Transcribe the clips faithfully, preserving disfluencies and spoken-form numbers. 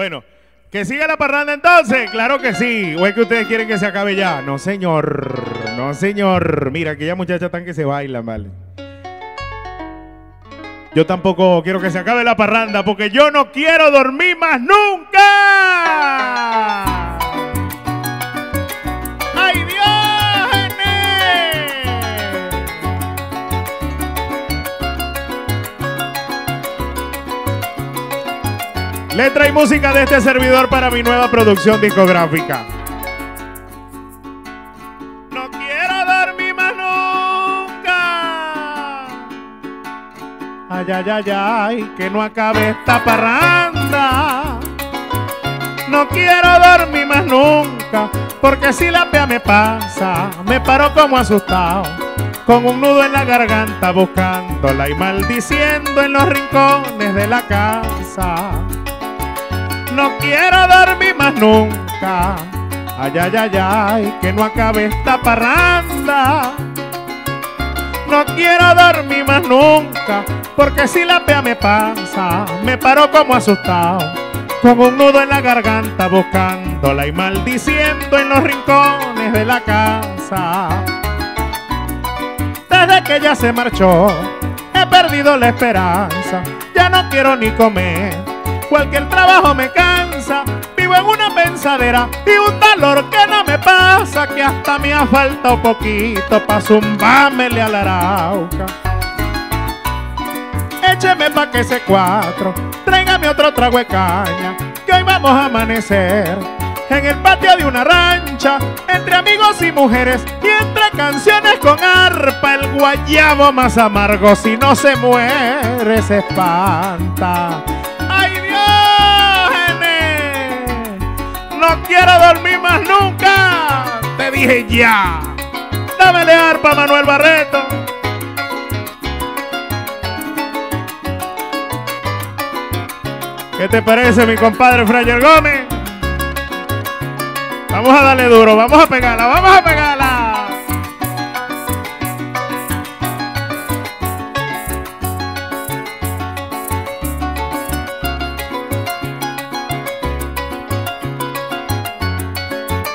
Bueno, ¿que siga la parranda entonces? Claro que sí. ¿O es que ustedes quieren que se acabe ya? No, señor. No, señor. Mira, aquella muchacha tan que se baila, vale. Yo tampoco quiero que se acabe la parranda porque yo no quiero dormir más nunca. ¡Ay, Dios! Letra y música de este servidor para mi nueva producción discográfica. Ay, ay, ay, ay, que no acabe esta parranda. No quiero dormir más nunca, porque si la pea me pasa, me paro como asustado, con un nudo en la garganta, buscándola y maldiciendo en los rincones de la casa. No quiero dormir más nunca. Ay, ay, ay, ay, que no acabe esta parranda. No quiero dormir más nunca, porque si la pea me pasa, me paro como asustado, con un nudo en la garganta, buscándola y maldiciendo en los rincones de la casa. Desde que ella se marchó, he perdido la esperanza, ya no quiero ni comer, cualquier trabajo me cansa, vivo en una pensadera y un dolor que no me pasa, que hasta me ha faltado poquito pa' zumbármele a la arauca. Écheme pa' que ese cuatro, tráigame otro trago de caña, que hoy vamos a amanecer en el patio de una rancha, entre amigos y mujeres, y entre canciones con arpa, el guayabo más amargo, si no se muere se espanta. No quiero dormir más nunca. Te dije ya. Dámele arpa, Manuel Barreto. ¿Qué te parece, mi compadre Frayer Gómez? Vamos a darle duro, vamos a pegarla, vamos a pegarla.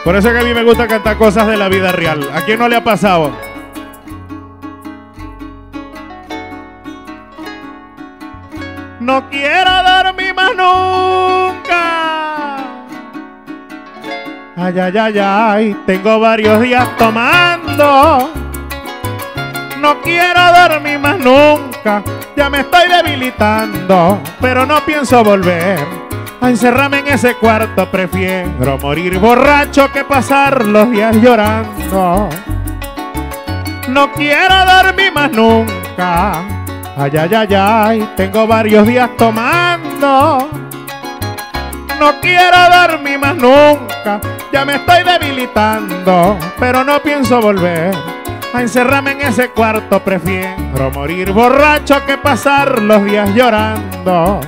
Por eso es que a mí me gusta cantar cosas de la vida real. ¿A quién no le ha pasado? No quiero dormir más nunca. Ay, ay, ay, ay, tengo varios días tomando. No quiero dormir más nunca, ya me estoy debilitando, pero no pienso volver a encerrarme en ese cuarto, prefiero morir borracho que pasar los días llorando. No quiero dormir más nunca. Ay, ay, ay, ay, tengo varios días tomando. No quiero dormir más nunca, ya me estoy debilitando, pero no pienso volver a encerrarme en ese cuarto, prefiero morir borracho que pasar los días llorando.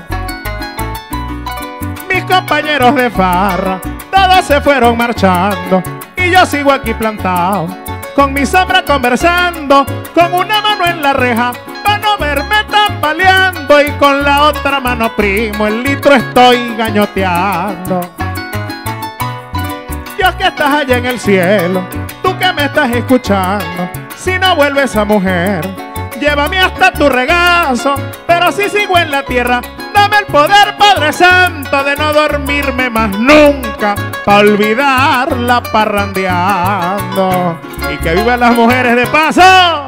Mis compañeros de farra, todos se fueron marchando y yo sigo aquí plantado, con mi sombra conversando, con una mano en la reja, para no verme tambaleando, y con la otra mano, primo, el litro estoy gañoteando. Dios que estás allá en el cielo, tú que me estás escuchando, si no vuelve esa mujer, llévame hasta tu regazo, pero si sigo en la tierra, dame el poder, Padre Santo, de no dormirme más nunca, pa' olvidarla parrandeando. Y que vivan las mujeres de paso.